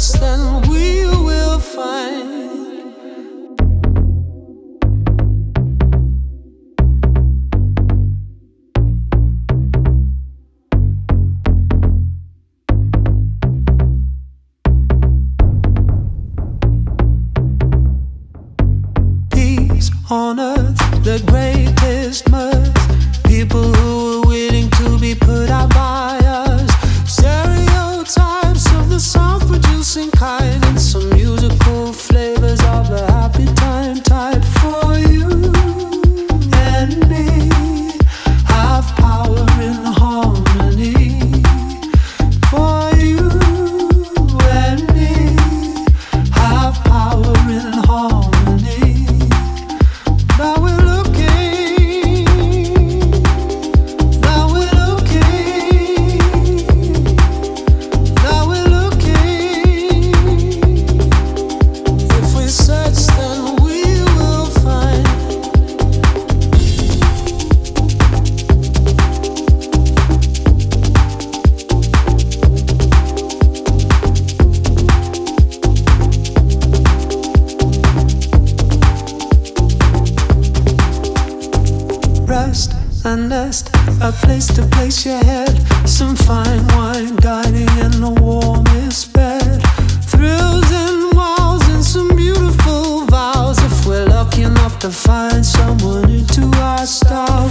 search, then we will find. Peace on earth, the greatest mirth. People who are waiting to be put out by us. Stereotypes of the self-producing kind, and some musical flavors of the happy time type. For you and me, have power in harmony. For you and me, have power in harmony. Now we're rest and nest, a place to place your head, some fine wine dining in the warmest bed, thrills and walls and some beautiful vows, if we're lucky enough to find someone into our stars.